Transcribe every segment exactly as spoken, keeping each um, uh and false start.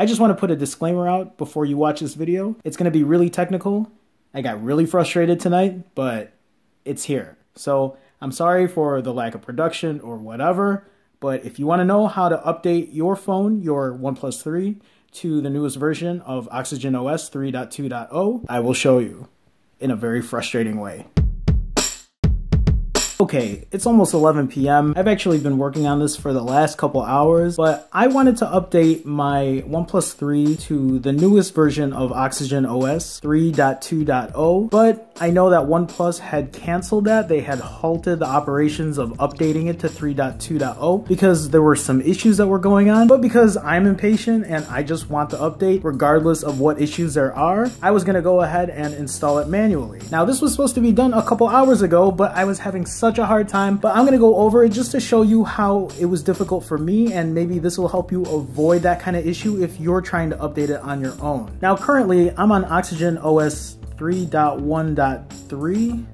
I just want to put a disclaimer out before you watch this video. It's going to be really technical. I got really frustrated tonight, but it's here. So I'm sorry for the lack of production or whatever, but if you want to know how to update your phone, your OnePlus three, to the newest version of Oxygen O S three point two point oh, I will show you in a very frustrating way. Okay, it's almost eleven p m I've actually been working on this for the last couple hours, but I wanted to update my OnePlus three to the newest version of Oxygen O S three point two point oh, but I know that OnePlus had canceled that. They had halted the operations of updating it to three point two point oh because there were some issues that were going on, but because I'm impatient and I just want the update regardless of what issues there are, I was gonna go ahead and install it manually. Now, this was supposed to be done a couple hours ago, but I was having such a hard time, but I'm gonna go over it just to show you how it was difficult for me, and maybe this will help you avoid that kind of issue if you're trying to update it on your own. Now currently I'm on Oxygen O S three point one point three.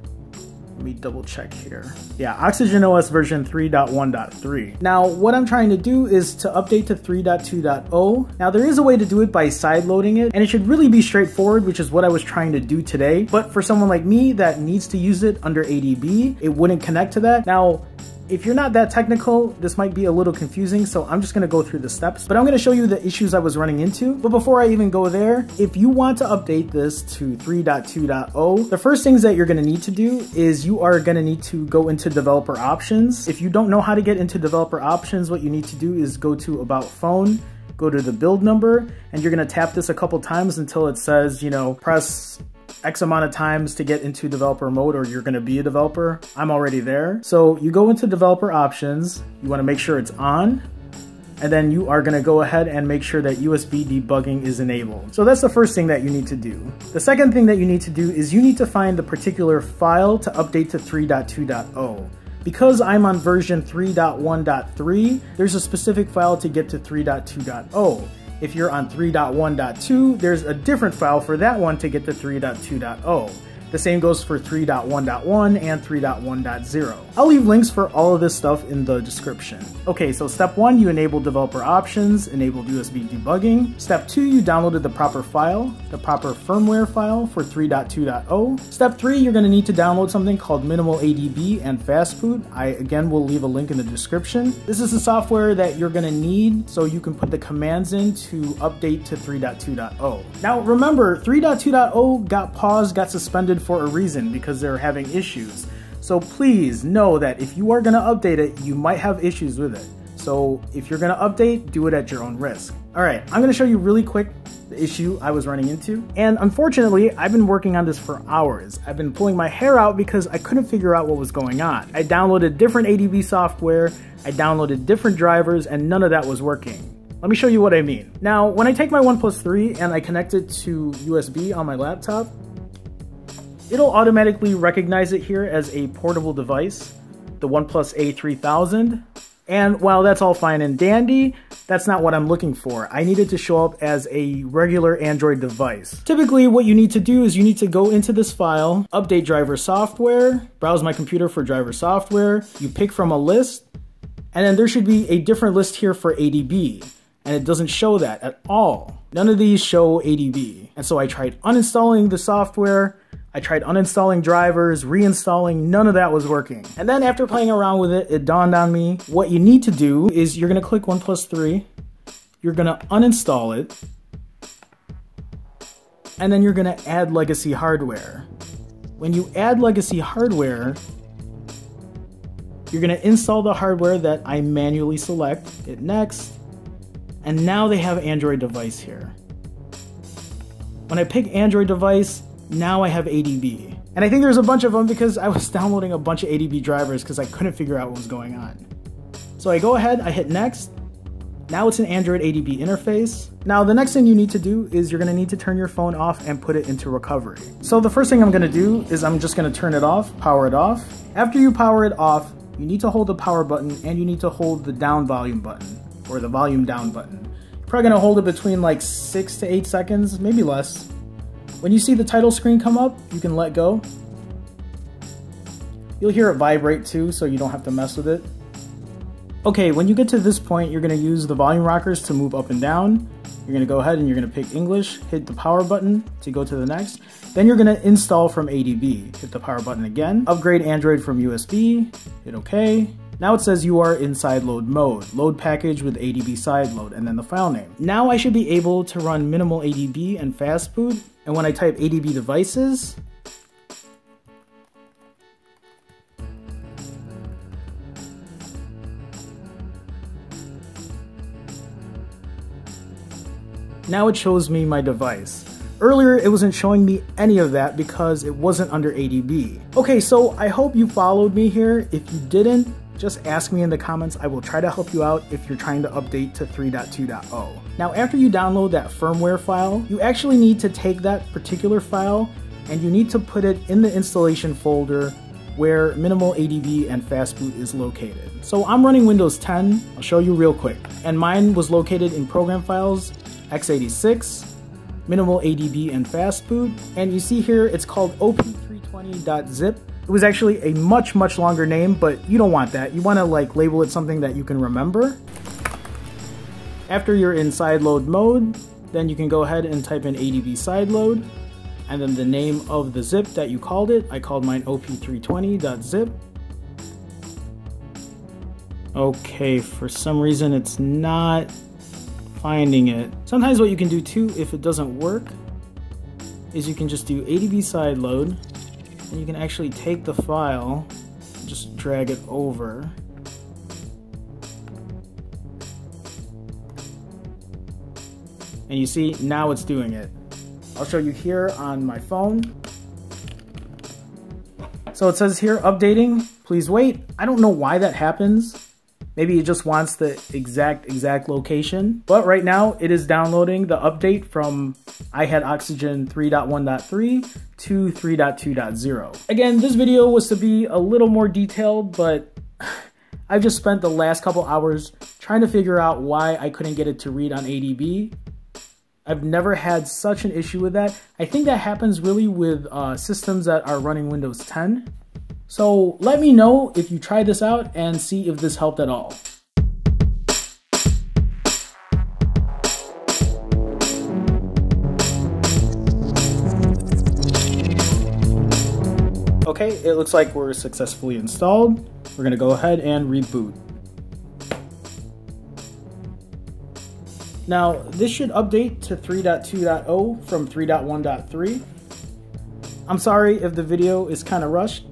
Let me double check here. Yeah, Oxygen O S version three point one point three. Now, what I'm trying to do is to update to three point two point oh. Now, there is a way to do it by sideloading it, and it should really be straightforward, which is what I was trying to do today. But for someone like me that needs to use it under A D B, it wouldn't connect to that. Now, if you're not that technical, this might be a little confusing, so I'm just gonna go through the steps, but I'm gonna show you the issues I was running into. But before I even go there, if you want to update this to three point two point oh, the first things that you're gonna need to do is you are gonna need to go into developer options. If you don't know how to get into developer options, what you need to do is go to about phone, go to the build number, and you're gonna tap this a couple times until it says, you know, press X amount of times to get into developer mode or you're gonna be a developer. I'm already there. So you go into developer options, you wanna make sure it's on, and then you are gonna go ahead and make sure that U S B debugging is enabled. So that's the first thing that you need to do. The second thing that you need to do is you need to find the particular file to update to three point two point oh. Because I'm on version three point one point three, there's a specific file to get to three point two point oh. If you're on three point one point two, there's a different file for that one to get to three point two point oh. The same goes for three point one point one and three point one point zero. I'll leave links for all of this stuff in the description. Okay, so step one, you enabled developer options, enabled U S B debugging. Step two, you downloaded the proper file, the proper firmware file for three point two point oh. Step three, you're gonna need to download something called Minimal A D B and Fastboot. I, again, will leave a link in the description. This is the software that you're gonna need so you can put the commands in to update to three point two point oh. Now remember, three point two point oh got paused, got suspended for a reason because they're having issues. So please know that if you are gonna update it, you might have issues with it. So if you're gonna update, do it at your own risk. All right, I'm gonna show you really quick the issue I was running into. And unfortunately, I've been working on this for hours. I've been pulling my hair out because I couldn't figure out what was going on. I downloaded different A D B software, I downloaded different drivers, and none of that was working. Let me show you what I mean. Now, when I take my OnePlus three and I connect it to U S B on my laptop, it'll automatically recognize it here as a portable device, the OnePlus A three thousand. And while that's all fine and dandy, that's not what I'm looking for. I need it to show up as a regular Android device. Typically, what you need to do is you need to go into this file, update driver software, browse my computer for driver software, you pick from a list, and then there should be a different list here for A D B. And it doesn't show that at all. None of these show A D B. And so I tried uninstalling the software, I tried uninstalling drivers, reinstalling, none of that was working. And then after playing around with it, it dawned on me, what you need to do is you're gonna click OnePlus three, you're gonna uninstall it, and then you're gonna add legacy hardware. When you add legacy hardware, you're gonna install the hardware that I manually select, hit next, and now they have Android device here. When I pick Android device, now I have A D B. And I think there's a bunch of them because I was downloading a bunch of A D B drivers because I couldn't figure out what was going on. So I go ahead, I hit next. Now it's an Android A D B interface. Now the next thing you need to do is you're gonna need to turn your phone off and put it into recovery. So the first thing I'm gonna do is I'm just gonna turn it off, power it off. After you power it off, you need to hold the power button and you need to hold the down volume button or the volume down button. You're probably gonna hold it between like six to eight seconds, maybe less. When you see the title screen come up, you can let go. You'll hear it vibrate too, so you don't have to mess with it. Okay, when you get to this point, you're gonna use the volume rockers to move up and down. You're going to go ahead and you're going to pick English, hit the power button to go to the next. Then you're going to install from A D B. Hit the power button again. Upgrade Android from U S B. Hit OK. Now it says you are in sideload mode. Load package with A D B sideload, and then the file name. Now I should be able to run Minimal A D B and Fastboot. And when I type A D B devices, now it shows me my device. Earlier, it wasn't showing me any of that because it wasn't under A D B. Okay, so I hope you followed me here. If you didn't, just ask me in the comments. I will try to help you out if you're trying to update to three point two point oh. Now, after you download that firmware file, you actually need to take that particular file and you need to put it in the installation folder where Minimal A D B and Fastboot is located. So I'm running Windows ten. I'll show you real quick. And mine was located in Program Files, x eighty-six, Minimal A D B and Fastboot, and you see here it's called O P three twenty dot zip. It was actually a much, much longer name, but you don't want that. You want to like label it something that you can remember. After you're in sideload mode, then you can go ahead and type in A D B sideload, and then the name of the zip that you called it. I called mine O P three twenty dot zip. Okay, for some reason it's not finding it. Sometimes what you can do too, if it doesn't work, is you can just do A D B sideload, and you can actually take the file, just drag it over. And you see, now it's doing it. I'll show you here on my phone. So it says here, updating, please wait. I don't know why that happens. Maybe it just wants the exact, exact location. But right now it is downloading the update from I had Oxygen three point one point three to three point two point oh. Again, this video was to be a little more detailed, but I've just spent the last couple hours trying to figure out why I couldn't get it to read on A D B. I've never had such an issue with that. I think that happens really with uh, systems that are running Windows ten. So let me know if you try this out and see if this helped at all. Okay, it looks like we're successfully installed. We're gonna go ahead and reboot. Now, this should update to three point two point oh from three point one point three. I'm sorry if the video is kind of rushed.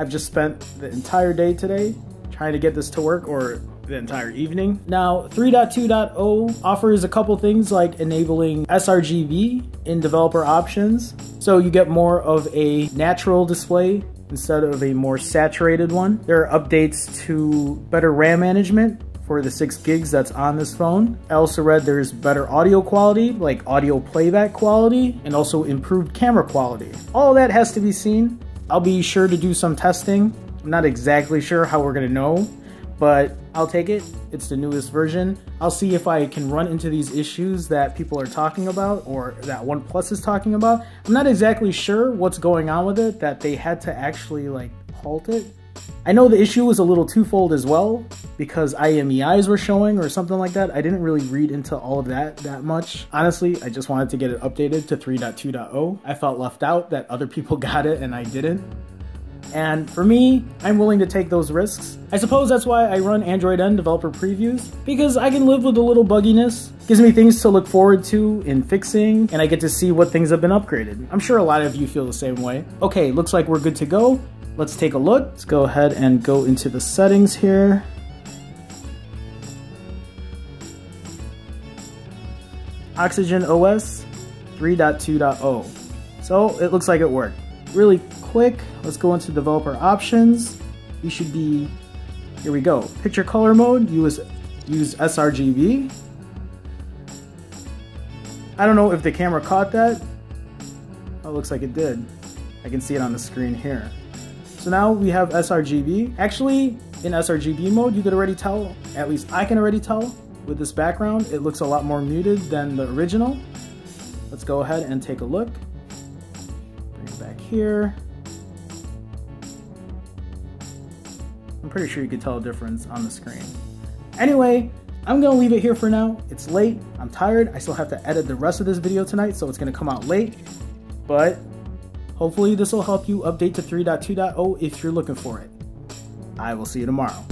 I've just spent the entire day today trying to get this to work, or the entire evening. Now, three point two point oh offers a couple things like enabling s R G B in developer options, so you get more of a natural display instead of a more saturated one. There are updates to better RAM management for the six gigs that's on this phone. I also read there's better audio quality, like audio playback quality, and also improved camera quality. All that has to be seen. I'll be sure to do some testing. I'm not exactly sure how we're gonna know, but I'll take it. It's the newest version. I'll see if I can run into these issues that people are talking about, or that OnePlus is talking about. I'm not exactly sure what's going on with it, that they had to actually like halt it. I know the issue was a little twofold as well, because I M E Is were showing or something like that. I didn't really read into all of that that much. Honestly, I just wanted to get it updated to three point two point oh. I felt left out that other people got it and I didn't. And for me, I'm willing to take those risks. I suppose that's why I run Android N developer previews, because I can live with a little bugginess. It gives me things to look forward to in fixing, and I get to see what things have been upgraded. I'm sure a lot of you feel the same way. Okay, looks like we're good to go. Let's take a look. Let's go ahead and go into the settings here. Oxygen O S three point two point oh. So it looks like it worked. Really quick, let's go into developer options. You should be, here we go. Picture color mode, use, use s R G B. I don't know if the camera caught that. Oh, it looks like it did. I can see it on the screen here. So now we have s R G B. Actually, in s R G B mode, you could already tell, at least I can already tell, with this background, it looks a lot more muted than the original. Let's go ahead and take a look. Bring it back here. I'm pretty sure you could tell a difference on the screen. Anyway, I'm gonna leave it here for now. It's late, I'm tired, I still have to edit the rest of this video tonight, so it's gonna come out late, but hopefully this will help you update to three point two point oh if you're looking for it. I will see you tomorrow.